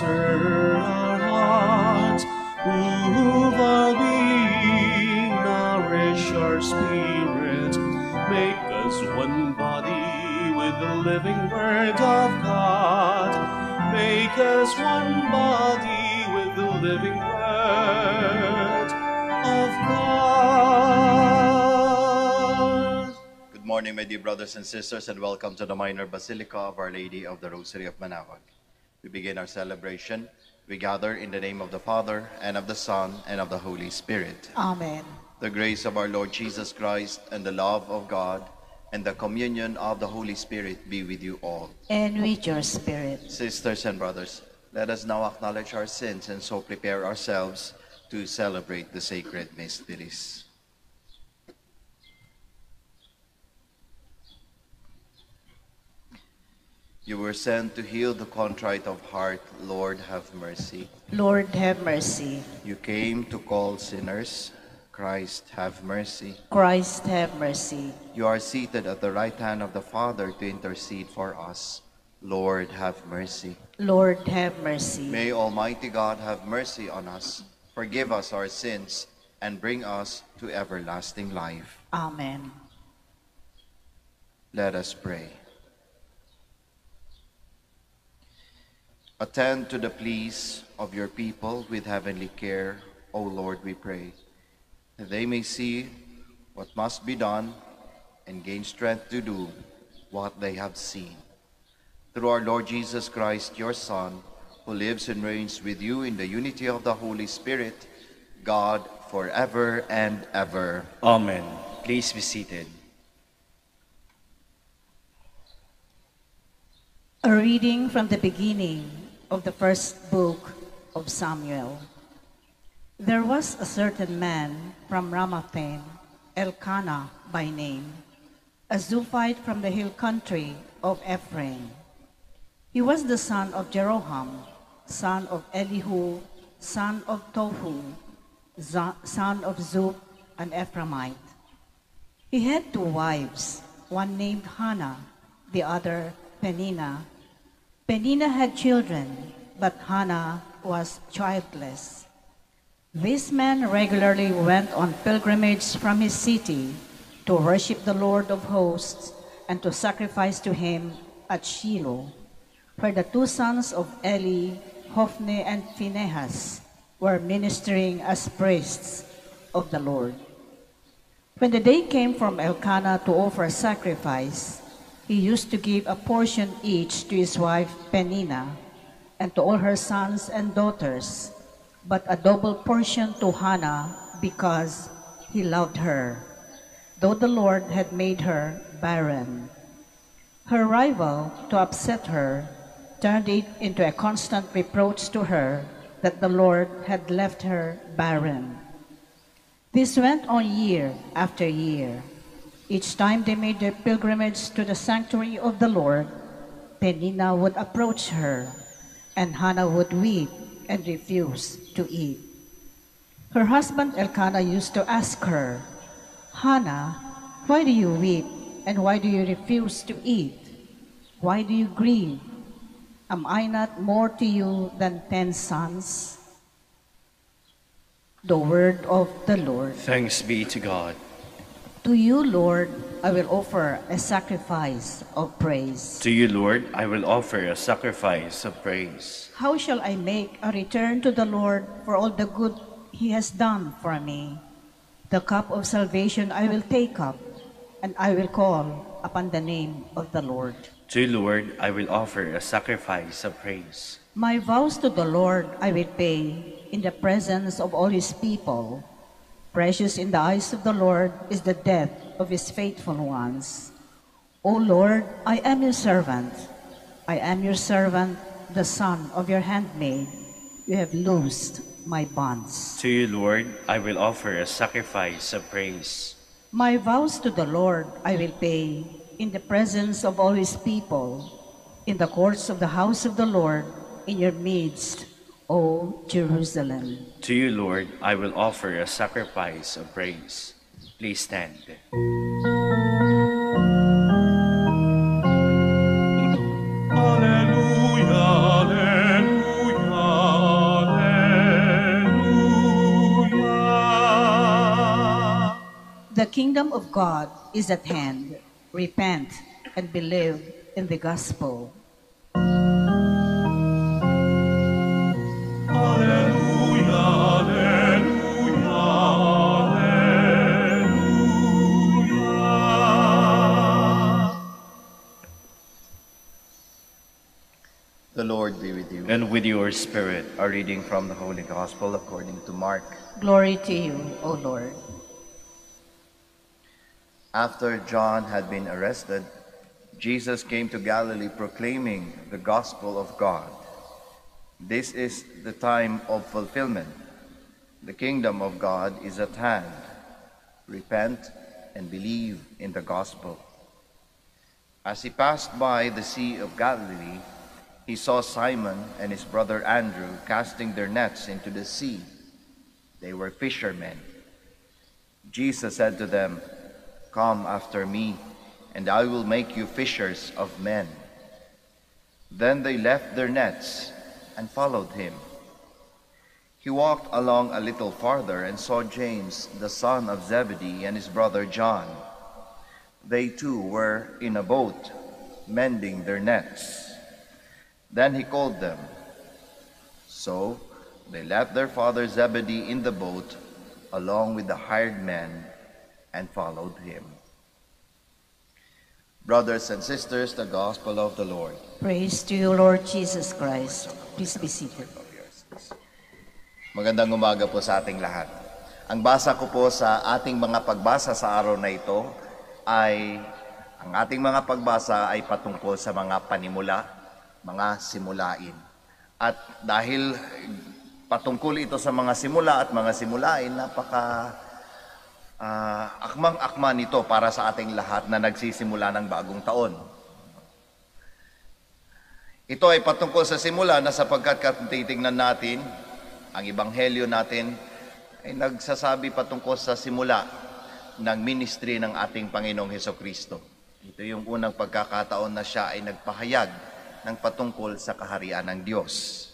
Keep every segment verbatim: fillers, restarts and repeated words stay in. stir our hearts, move our being, nourish our spirit, make us one body with the living word of God. Make us one body with the living word of God. Good morning, my dear brothers and sisters, and welcome to the Minor Basilica of Our Lady of the Rosary of Manaoag. We begin our celebration. We gather in the name of the Father, and of the Son, and of the Holy Spirit. Amen. The grace of our Lord Jesus Christ, and the love of God, and the communion of the Holy Spirit be with you all. And with your spirit. Sisters and brothers, let us now acknowledge our sins and so prepare ourselves to celebrate the sacred mysteries. You were sent to heal the contrite of heart. Lord, have mercy. Lord, have mercy. You came to call sinners. Christ, have mercy. Christ, have mercy. You are seated at the right hand of the Father to intercede for us. Lord, have mercy. Lord, have mercy. May Almighty God have mercy on us, forgive us our sins, and bring us to everlasting life. Amen. Let us pray. Attend to the pleas of your people with heavenly care, O Lord, we pray, that they may see what must be done and gain strength to do what they have seen. Through our Lord Jesus Christ, your Son, who lives and reigns with you in the unity of the Holy Spirit, God, forever and ever. Amen. Please be seated. A reading from the beginning of the first book of Samuel. There was a certain man from Ramathaim, Elkanah by name, a Zophite from the hill country of Ephraim. He was the son of Jeroham, son of Elihu, son of Tohu, son of Zuph, an Ephraimite. He had two wives, one named Hannah, the other Peninnah. Peninnah had children, but Hannah was childless. This man regularly went on pilgrimages from his city to worship the Lord of hosts and to sacrifice to him at Shiloh, where the two sons of Eli, Hophni and Phinehas, were ministering as priests of the Lord. When the day came for Elkanah to offer sacrifice, he used to give a portion each to his wife Peninnah and to all her sons and daughters, but a double portion to Hannah because he loved her, though the Lord had made her barren. Her rival, to upset her, turned it into a constant reproach to her that the Lord had left her barren. This went on year after year. Each time they made their pilgrimage to the sanctuary of the Lord, Peninnah would approach her, and Hannah would weep and refuse to eat. Her husband Elkanah used to ask her, "Hannah, why do you weep, and why do you refuse to eat? Why do you grieve? Am I not more to you than ten sons?" The word of the Lord. Thanks be to God. To you, Lord, I will offer a sacrifice of praise. To you, Lord, I will offer a sacrifice of praise. How shall I make a return to the Lord for all the good he has done for me? The cup of salvation I will take up, and I will call upon the name of the Lord. To you, Lord, I will offer a sacrifice of praise. My vows to the Lord I will pay in the presence of all his people. Precious in the eyes of the Lord is the death of his faithful ones. O Lord, I am your servant. I am your servant, the son of your handmaid. You have loosed my bonds. To you, Lord, I will offer a sacrifice of praise. My vows to the Lord I will pay in the presence of all his people, in the courts of the house of the Lord, in your midst, O Jerusalem. To you, Lord, I will offer a sacrifice of praise. Please stand. Alleluia, alleluia, kingdom of God is at hand. Repent and believe in the gospel. The Lord be with you. And with your spirit. Our reading from the Holy Gospel according to Mark. Glory to you, O Lord. After John had been arrested, Jesus came to Galilee proclaiming the gospel of God. This is the time of fulfillment. The kingdom of God is at hand. Repent and believe in the gospel. As he passed by the Sea of Galilee, he saw Simon and his brother Andrew casting their nets into the sea. They were fishermen. Jesus said to them, "Come after me, and I will make you fishers of men." Then they left their nets and followed him. He walked along a little farther and saw James, the son of Zebedee, and his brother John. They too were in a boat, mending their nets. Then he called them. So they left their father Zebedee in the boat along with the hired men and followed him. Brothers and sisters, the gospel of the Lord. Praise to you, Lord Jesus Christ. Please be seated. Magandang umaga po sa ating lahat. Ang basa ko po sa ating mga pagbasa sa araw na ito ay, ang ating mga pagbasa ay patungkol sa mga panimula, mga simulain. At dahil patungkol ito sa mga simula at mga simulain, napaka uh, akmang-akma nito para sa ating lahat na nagsisimula ng bagong taon. Ito ay patungkol sa simula na sapagkat katitignan natin, ang ebanghelyo natin ay nagsasabi patungkol sa simula ng ministry ng ating Panginoong Hesukristo. Ito yung unang pagkakataon na siya ay nagpahayag ng patungkol sa kaharian ng Diyos.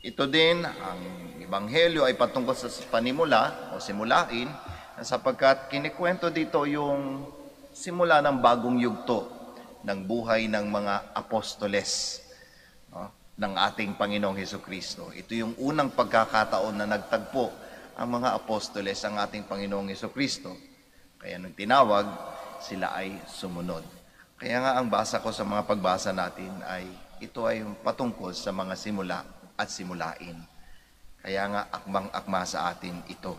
Ito din, ang Ebanghelyo ay patungkol sa panimula o simulain, sapagkat kinikwento dito yung simula ng bagong yugto ng buhay ng mga apostoles no, ng ating Panginoong Hesukristo. Ito yung unang pagkakataon na nagtagpo ang mga apostoles ng ating Panginoong Hesukristo. Kaya nung tinawag, sila ay sumunod. Kaya nga ang basa ko sa mga pagbasa natin ay ito ay patungkol sa mga simula at simulain. Kaya nga akmang-akma sa atin ito.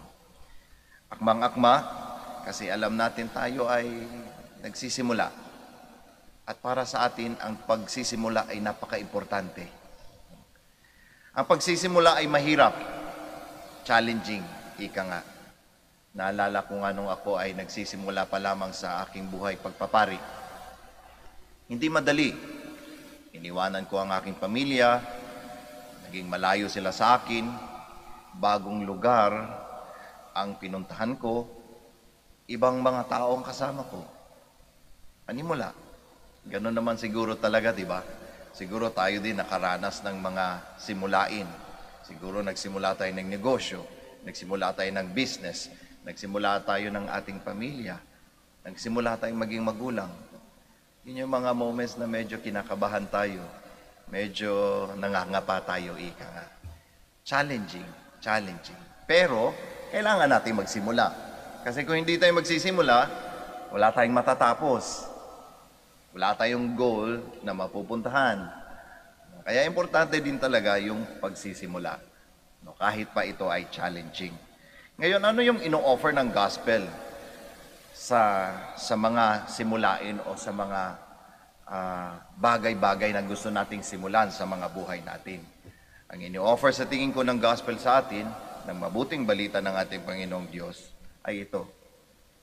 Akmang-akma kasi alam natin tayo ay nagsisimula. At para sa atin ang pagsisimula ay napaka-importante. Ang pagsisimula ay mahirap, challenging, ika nga. Naalala ko nga nung ako ay nagsisimula pa lamang sa aking buhay pagpapari. Hindi madali. Iniwanan ko ang aking pamilya, naging malayo sila sa akin, bagong lugar ang pinuntahan ko, ibang mga tao ang kasama ko. Panimula. Ganun naman siguro talaga, di ba? Siguro tayo din nakaranas ng mga simulain. Siguro nagsimula tayo ng negosyo, nagsimula tayo ng business, nagsimula tayo ng ating pamilya, nagsimula tayong maging magulang. Yun yung mga moments na medyo kinakabahan tayo, medyo nangangapa tayo, ika nga. Challenging, challenging. Pero, kailangan natin magsimula. Kasi kung hindi tayo magsisimula, wala tayong matatapos. Wala tayong goal na mapupuntahan. Kaya importante din talaga yung pagsisimula. No, kahit pa ito ay challenging. Ngayon, ano yung ino-offer ng gospel sa sa mga simulain o sa mga uh, bagay-bagay na gusto nating simulan sa mga buhay natin? Ang ini-offer sa tingin ko ng gospel sa atin, ng mabuting balita ng ating Panginoong Diyos, ay ito,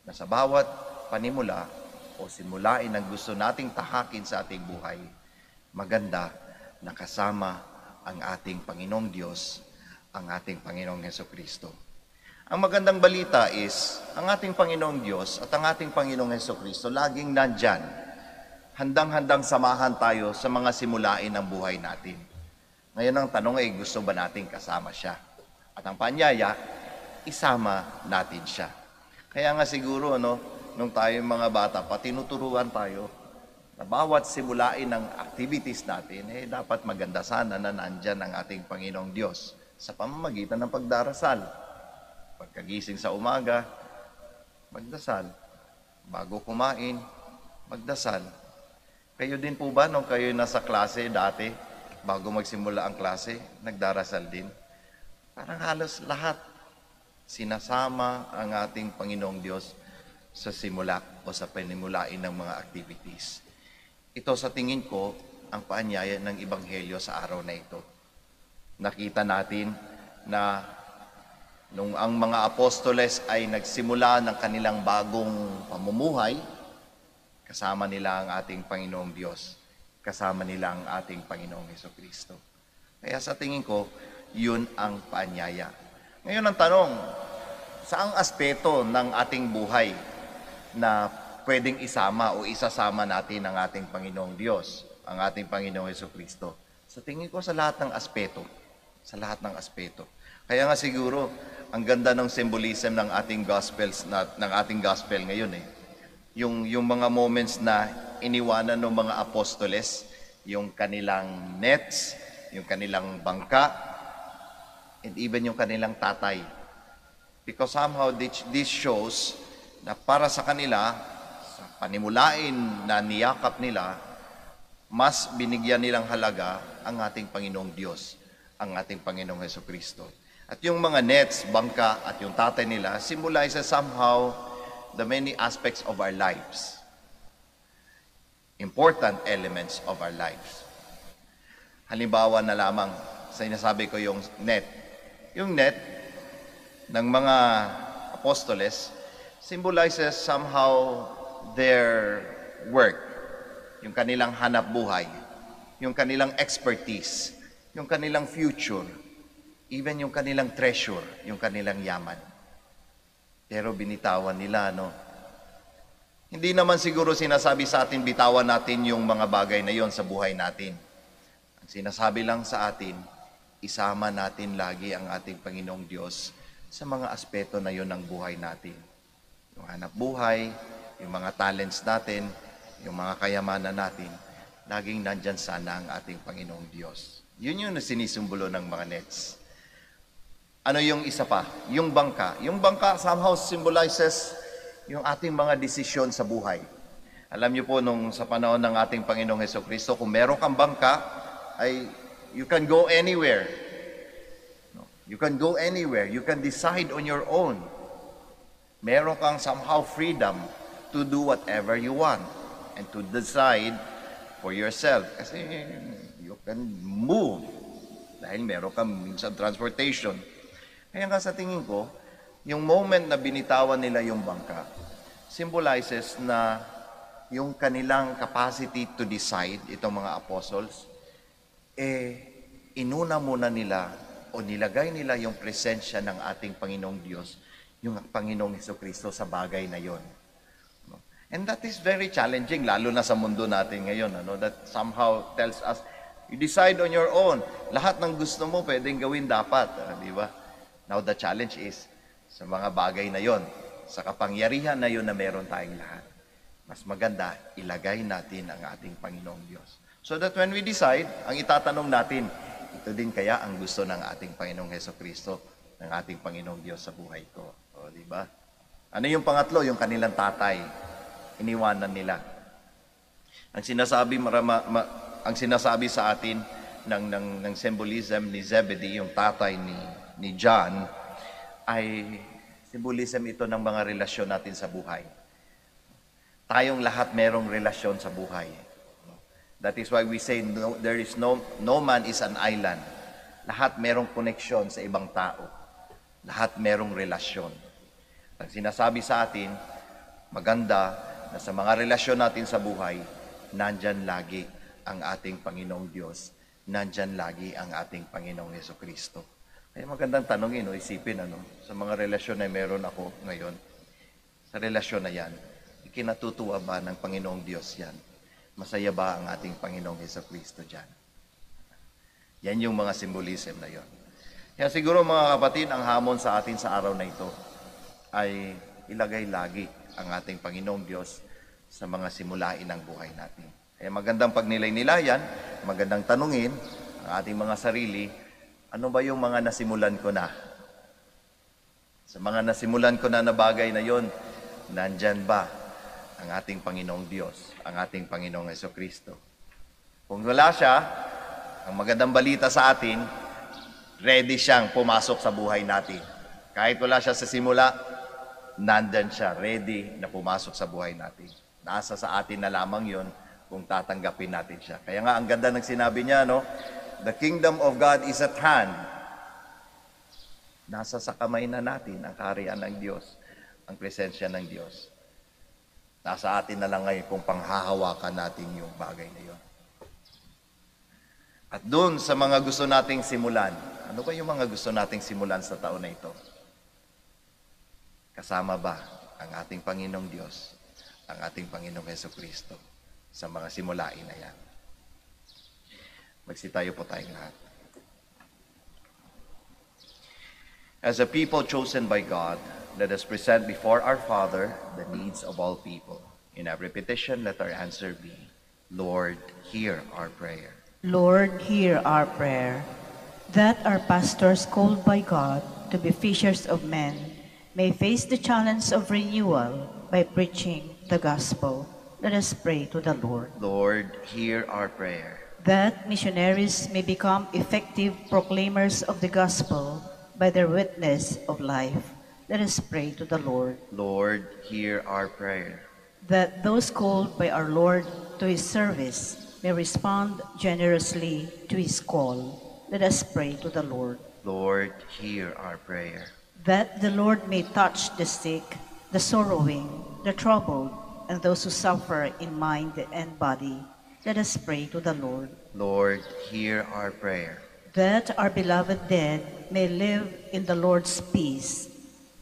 na sa bawat panimula o simulain na gusto nating tahakin sa ating buhay, maganda na kasama ang ating Panginoong Diyos, ang ating Panginoong Hesukristo. Ang magandang balita is, ang ating Panginoong Diyos at ang ating Panginoong Hesukristo laging nandyan. Handang-handang samahan tayo sa mga simulain ng buhay natin. Ngayon ang tanong ay, gusto ba nating kasama siya? At ang paanyaya, isama natin siya. Kaya nga siguro, ano, nung tayong mga bata pa, tinuturuan tayo na bawat simulain ng activities natin, eh dapat maganda sana na nandyan ang ating Panginoong Diyos sa pamamagitan ng pagdarasal. Pagkagising sa umaga, magdasal. Bago kumain, magdasal. Kayo din po ba nung kayo nasa klase dati, bago magsimula ang klase, nagdarasal din? Parang halos lahat sinasama ang ating Panginoong Diyos sa simula o sa pinimulain ng mga activities. Ito sa tingin ko ang paanyaya ng Ebanghelyo sa araw na ito. Nakita natin na nung ang mga apostoles ay nagsimula ng kanilang bagong pamumuhay, kasama nila ang ating Panginoong Diyos, kasama nila ang ating Panginoong Jesucristo. Kaya sa tingin ko, yun ang paanyaya. Ngayon ang tanong, saang aspeto ng ating buhay na pwedeng isama o isasama natin ang ating Panginoong Diyos, ang ating Panginoong Jesucristo? Sa tingin ko sa lahat ng aspeto, sa lahat ng aspeto. Kaya nga siguro, ang ganda ng symbolism ng ating gospels, na, ng ating gospel ngayon eh. Yung, yung mga moments na iniwanan ng mga apostoles, yung kanilang nets, yung kanilang bangka, and even yung kanilang tatay. Because somehow this shows na para sa kanila, sa panimulain na niyakap nila, mas binigyan nilang halaga ang ating Panginoong Diyos, ang ating Panginoong Jesucristo. At yung mga nets, bangka, at yung tatay nila, symbolize somehow the many aspects of our lives. Important elements of our lives. Halimbawa na lamang, sinasabi ko yung net. Yung net ng mga apostoles, symbolizes somehow their work, yung kanilang hanap buhay, yung kanilang expertise, yung kanilang future, even yung kanilang treasure, yung kanilang yaman. Pero binitawan nila, no? Hindi naman siguro sinasabi sa atin, bitawan natin yung mga bagay na yon sa buhay natin. Ang sinasabi lang sa atin, isama natin lagi ang ating Panginoong Diyos sa mga aspeto na yon ng buhay natin. Yung hanap buhay, yung mga talents natin, yung mga kayamanan natin, laging nandyan sana ang ating Panginoong Diyos. Yun yung sinisimbolo ng mga nets. Ano yung isa pa? Yung bangka. Yung bangka somehow symbolizes yung ating mga desisyon sa buhay. Alam niyo po, nung sa panahon ng ating Panginoong Jesucristo, kung meron kang bangka, ay you can go anywhere. You can go anywhere. You can decide on your own. Meron kang somehow freedom to do whatever you want and to decide for yourself. Kasi you can move dahil meron kang minsan transportation. Kaya nga sa tingin ko, yung moment na binitawan nila yung bangka, symbolizes na yung kanilang capacity to decide, itong mga apostles, eh inuna muna nila o nilagay nila yung presensya ng ating Panginoong Diyos, yung Panginoong Jesucristo sa bagay na yon. And that is very challenging, lalo na sa mundo natin ngayon. Ano? That somehow tells us, you decide on your own. Lahat ng gusto mo pwedeng gawin dapat. Di ba? Now the challenge is, sa mga bagay na yon, sa kapangyarihan na yon na meron tayong lahat, mas maganda, ilagay natin ang ating Panginoong Diyos. So that when we decide, ang itatanong natin, ito din kaya ang gusto ng ating Panginoong Jesucristo, ng ating Panginoong Diyos sa buhay ko. O, di ba? Ano yung pangatlo? Yung kanilang tatay. Iniwanan nila. Ang sinasabi, marama, ma, ang sinasabi sa atin ng, ng, ng symbolism ni Zebedee, yung tatay ni, ni John, ay symbolism ito ng mga relasyon natin sa buhay. Tayong lahat merong relasyon sa buhay. That is why we say no, there is no, no man is an island. Lahat merong koneksyon sa ibang tao. Lahat merong relasyon. Ang sinasabi sa atin, maganda na sa mga relasyon natin sa buhay, nandyan lagi ang ating Panginoong Diyos, nandyan lagi ang ating Panginoong Jesucristo. Kaya magandang tanongin o isipin, ano, sa mga relasyon na meron ako ngayon, sa relasyon na yan, ikinatutuwa ba ng Panginoong Diyos yan? Masaya ba ang ating Panginoong Jesucristo dyan? Yan yung mga symbolism na yon. Kaya siguro mga kapatid, ang hamon sa atin sa araw na ito ay ilagay lagi ang ating Panginoong Diyos sa mga simulain ng buhay natin. Kaya magandang pagnilay-nilayan, magandang tanungin ang ating mga sarili, ano ba yung mga nasimulan ko na? Sa mga nasimulan ko na na bagay na yon, nandyan ba ang ating Panginoong Diyos, ang ating Panginoong Jesucristo? Kung wala siya, ang magandang balita sa atin, ready siyang pumasok sa buhay natin. Kahit wala siya sa simula, nandyan siya, ready na pumasok sa buhay natin. Nasa sa atin na lamang yon kung tatanggapin natin siya. Kaya nga, ang ganda ng sinabi niya, no? The kingdom of God is at hand. Nasa sa kamay na natin ang kaharian ng Diyos, ang presensya ng Diyos. Nasa atin na lang ngayon kung panghahawakan natin yung bagay na yun. At doon sa mga gusto nating simulan, ano ba yung mga gusto nating simulan sa taon na ito? Kasama ba ang ating Panginoong Diyos, ang ating Panginoong Jesucristo sa mga simulain na yan? Magsitayo po tayong lahat. As a people chosen by God, let us present before our Father the needs of all people. In every petition, let our answer be, Lord, hear our prayer. Lord, hear our prayer, that our pastors called by God to be fishers of men may face the challenge of renewal by preaching the gospel. Let us pray to the Lord. Lord, hear our prayer, that missionaries may become effective proclaimers of the gospel by their witness of life. Let us pray to the Lord. Lord, hear our prayer, that those called by our Lord to his service may respond generously to his call. Let us pray to the Lord. Lord, hear our prayer, that the Lord may touch the sick, the sorrowing, the troubled, and those who suffer in mind and body. Let us pray to the Lord. Lord, hear our prayer, that our beloved dead may live in the Lord's peace.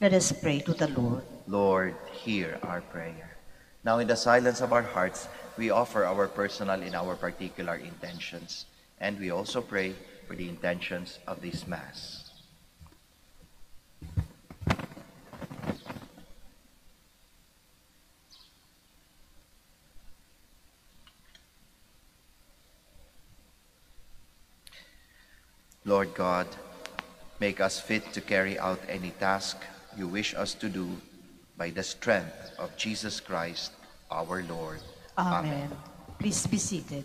Let us pray to the Lord. Lord, hear our prayer. Now in the silence of our hearts, we offer our personal and our particular intentions, and we also pray for the intentions of this Mass. Lord God, make us fit to carry out any task you wish us to do by the strength of Jesus Christ, our Lord. Amen. Amen. Please be seated.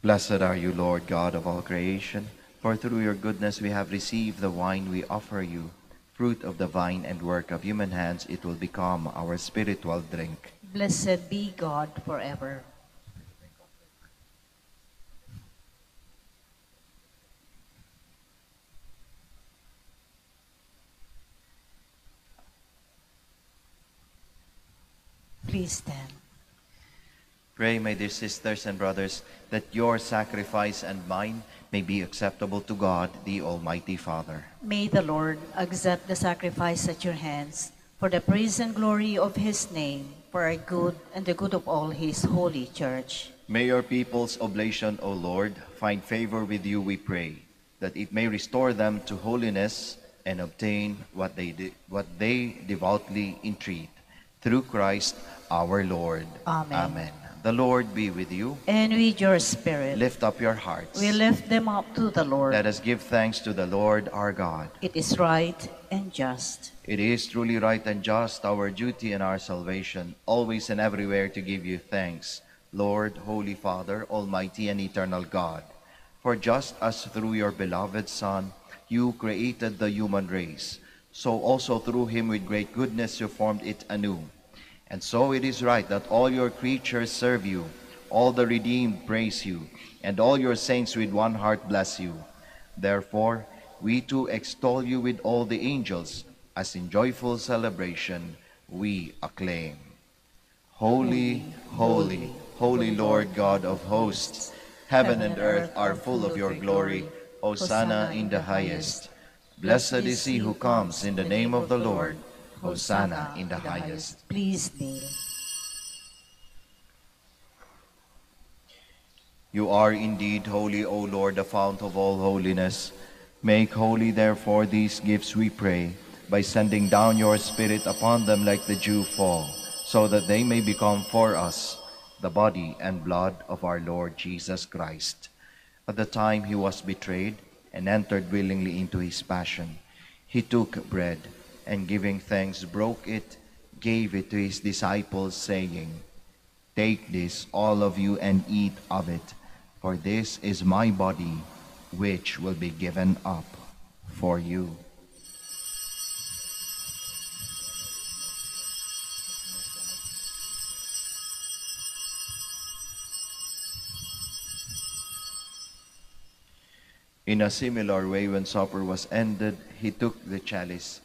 Blessed are you, Lord God of all creation, for through your goodness we have received the wine we offer you. Fruit of the vine and work of human hands, it will become our spiritual drink. Blessed be God forever. Please stand. Pray, my dear sisters and brothers, that your sacrifice and mine may be acceptable to God, the Almighty Father. May the Lord accept the sacrifice at your hands for the praise and glory of his name, for our good and the good of all his holy church. May your people's oblation, O Lord, find favor with you, we pray, that it may restore them to holiness and obtain what they, de what they devoutly entreat. Through Christ our Lord. Amen. Amen. The Lord be with you. And with your spirit. Lift up your hearts. We lift them up to the Lord. Let us give thanks to the Lord our God. It is right and just. It is truly right and just, our duty and our salvation, always and everywhere to give you thanks, Lord, Holy Father, Almighty and Eternal God. For just as through your beloved Son, you created the human race. So also through him with great goodness you formed it anew. And so it is right that all your creatures serve you, all the redeemed praise you, and all your saints with one heart bless you. Therefore, we too extol you with all the angels, as in joyful celebration we acclaim. Holy, holy, holy Lord God of hosts, heaven and earth are full of your glory. Hosanna in the highest. Blessed is he who comes in the name of the Lord. Hosanna in the highest. Please kneel. You are indeed holy, O Lord, the fount of all holiness. Make holy, therefore, these gifts, we pray, by sending down your Spirit upon them like the dew fall, so that they may become for us the body and blood of our Lord Jesus Christ. At the time he was betrayed and entered willingly into his passion, he took bread and, giving thanks, broke it, gave it to his disciples, saying, "Take this, all of you, and eat of it, for this is my body, which will be given up for you." In a similar way, when supper was ended, he took the chalice,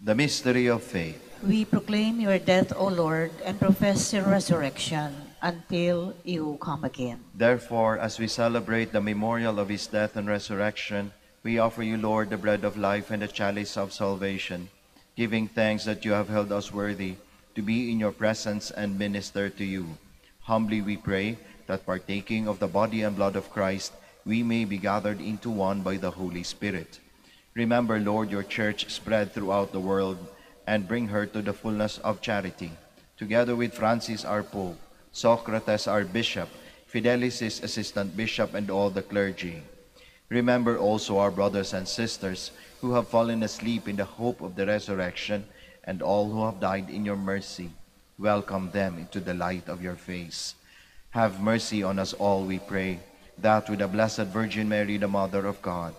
The mystery of faith. We proclaim your death, O Lord, and profess your resurrection until you come again. Therefore, as we celebrate the memorial of his death and resurrection, we offer you, Lord, the bread of life and the chalice of salvation, giving thanks that you have held us worthy to be in your presence and minister to you. Humbly we pray that, partaking of the body and blood of Christ, we may be gathered into one by the Holy Spirit. Remember, Lord, your church spread throughout the world, and bring her to the fullness of charity, together with Francis our Pope, Socrates our Bishop, Fidelis his Assistant Bishop, and all the clergy. Remember also our brothers and sisters who have fallen asleep in the hope of the resurrection, and all who have died in your mercy. Welcome them into the light of your face. Have mercy on us all, we pray, that with the Blessed Virgin Mary, the Mother of God,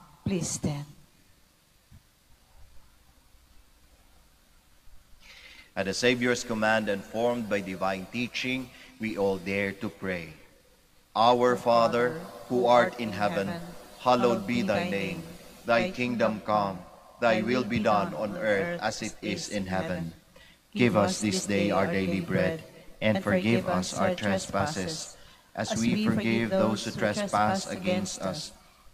Please stand. At the Savior's command and formed by divine teaching, we all dare to pray. Our Father, who art in heaven, hallowed be thy name. Thy kingdom come, thy will be done on earth as it is in heaven. Give us this day our daily bread, and forgive us our trespasses, as we forgive those who trespass against us.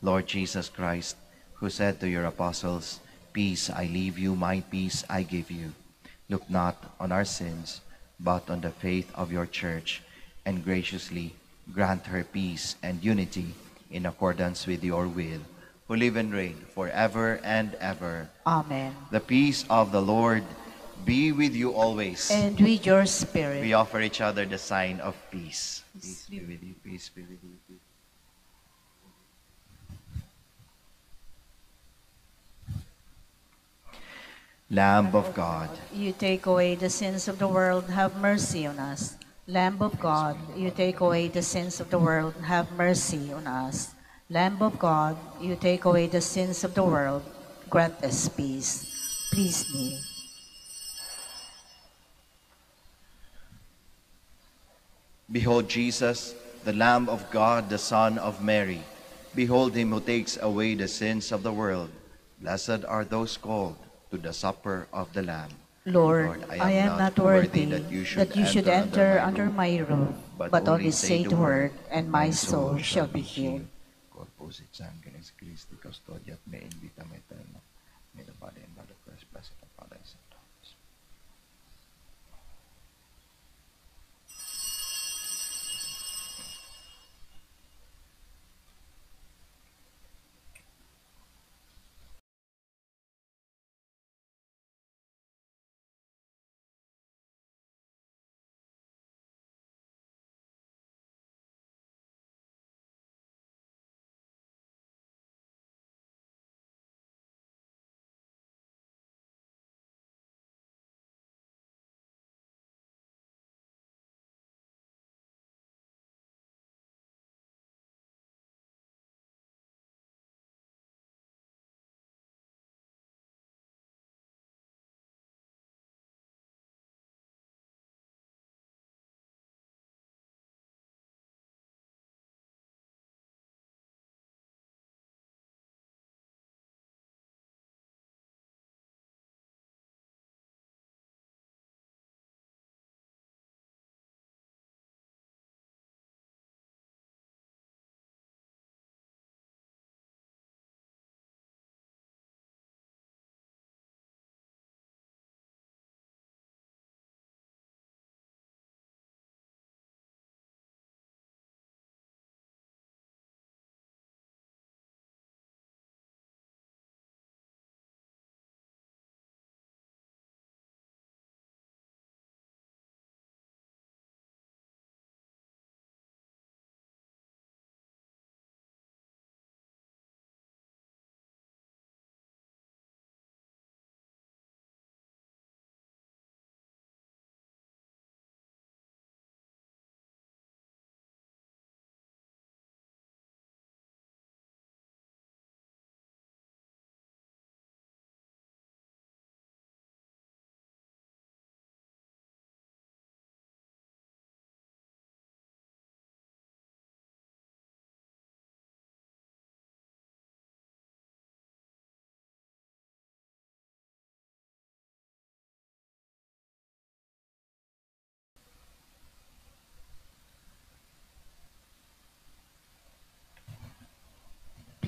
Lord Jesus Christ, who said to your apostles, "Peace I leave you, my peace I give you," look not on our sins, but on the faith of your church, and graciously grant her peace and unity in accordance with your will, who live and reign forever and ever. Amen. The peace of the Lord be with you always. And with your spirit. We offer each other the sign of peace. Peace be with you, peace be with you. Lamb of God, you take away the sins of the world, have mercy on us. Lamb of God, you take away the sins of the world, have mercy on us. Lamb of God, you take away the sins of the world, grant us peace. Please kneel. Behold Jesus, the Lamb of God, the Son of Mary. Behold him who takes away the sins of the world. Blessed are those called to the supper of the Lamb. Lord, Lord I, am I am not worthy, worthy that you should, that you enter, should enter, enter under my roof, but, but only say the word, and my soul shall be healed. Corpus et sanguinis Christi custodiat me in vitam aeternam, may the body and blood of Christ, blessed of Father and Son.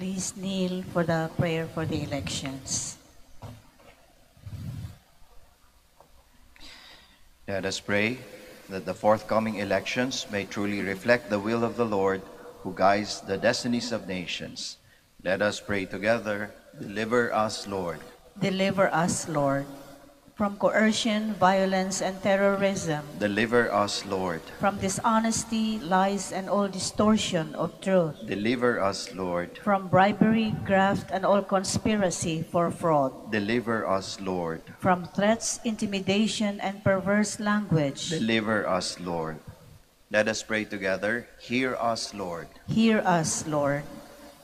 Please kneel for the prayer for the elections. Let us pray that the forthcoming elections may truly reflect the will of the Lord who guides the destinies of nations. Let us pray together. Deliver us, Lord. Deliver us, Lord, from coercion, violence, and terrorism. Deliver us, Lord, from dishonesty, lies, and all distortion of truth. Deliver us, Lord, from bribery, graft, and all conspiracy for fraud. Deliver us, Lord, from threats, intimidation, and perverse language. Deliver us, Lord. Let us pray together. Hear us, Lord. Hear us, Lord,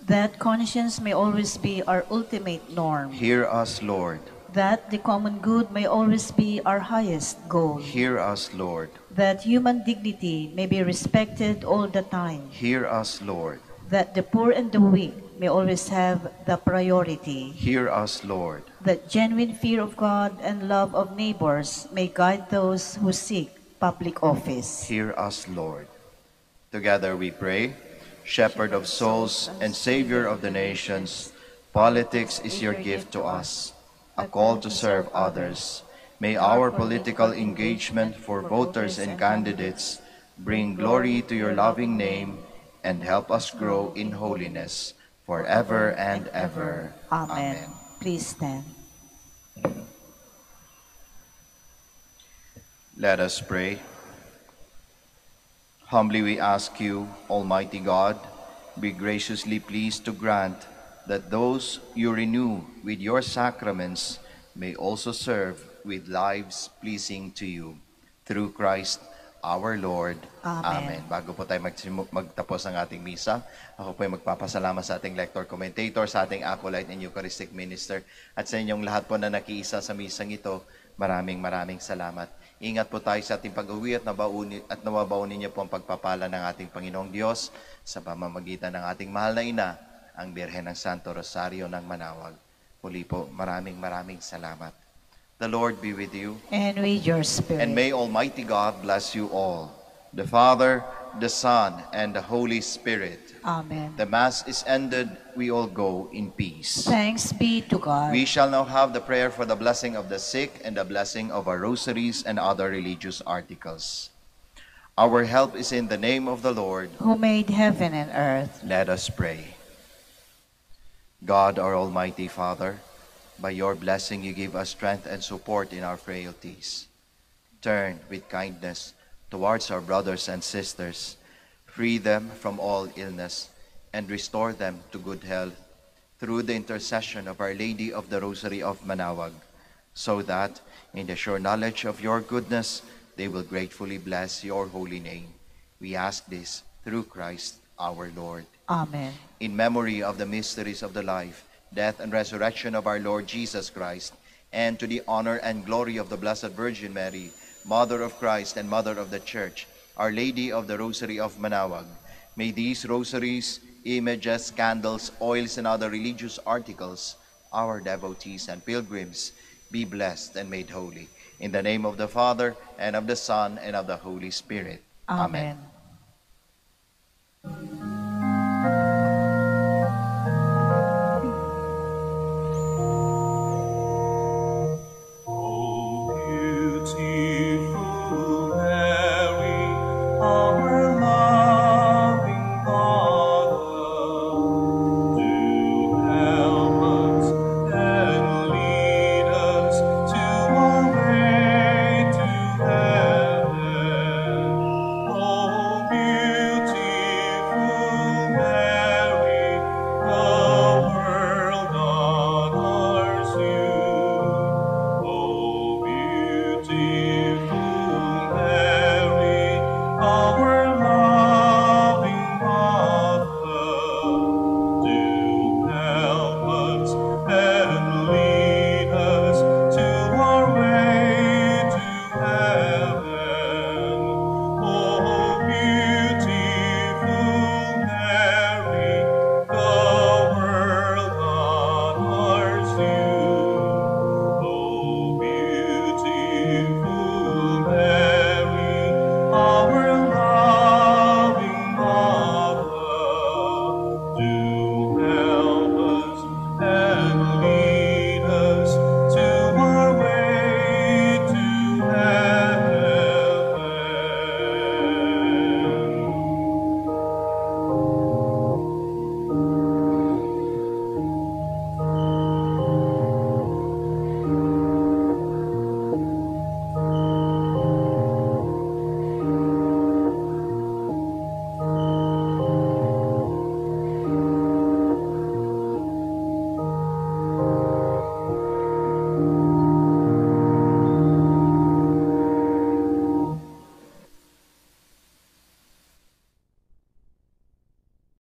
that conscience may always be our ultimate norm. Hear us, Lord, that the common good may always be our highest goal. Hear us, Lord, that human dignity may be respected all the time. Hear us, Lord, that the poor and the weak may always have the priority. Hear us, Lord, that genuine fear of God and love of neighbors may guide those who seek public office. Hear us, Lord. Together we pray. Shepherd of souls and Savior of the nations, politics is your gift to us, a call to serve others. May our political engagement for voters and candidates bring glory to your loving name and help us grow in holiness forever and ever. Amen. Amen. Please stand. Let us pray. Humbly we ask you, Almighty God, be graciously pleased to grant that those you renew with your sacraments may also serve with lives pleasing to you. Through Christ our Lord. Amen. Amen. Bago po tayo magtapos ng ating misa, ako po ay magpapasalamat sa ating lector commentator, sa ating acolyte and Eucharistic minister, at sa inyong lahat po na nakiisa sa misang ito. Maraming maraming salamat. Ingat po tayo sa ating pag-uwi at nabaunin, at nabaunin niyo po ang pagpapala ng ating Panginoong Diyos sa pamamagitan ng ating mahal na ina, ang Birhen ng Santo Rosario ng Manaoag. Muli po, maraming maraming salamat. The Lord be with you. And with your spirit. And may Almighty God bless you all, the Father, the Son, and the Holy Spirit. Amen. The Mass is ended. We all go in peace. Thanks be to God. We shall now have the prayer for the blessing of the sick and the blessing of our rosaries and other religious articles. Our help is in the name of the Lord, who made heaven and earth. Let us pray. God, our Almighty Father, by your blessing you give us strength and support in our frailties. Turn with kindness towards our brothers and sisters, free them from all illness, and restore them to good health through the intercession of Our Lady of the Rosary of Manaoag, so that, in the sure knowledge of your goodness, they will gratefully bless your holy name. We ask this through Christ our Lord. Amen. In memory of the mysteries of the life, death, and resurrection of our Lord Jesus Christ, and to the honor and glory of the Blessed Virgin Mary, Mother of Christ and Mother of the Church, Our Lady of the Rosary of Manaoag, may these rosaries, images, candles, oils, and other religious articles, our devotees and pilgrims, be blessed and made holy. In the name of the Father, and of the Son, and of the Holy Spirit. Amen. Amen.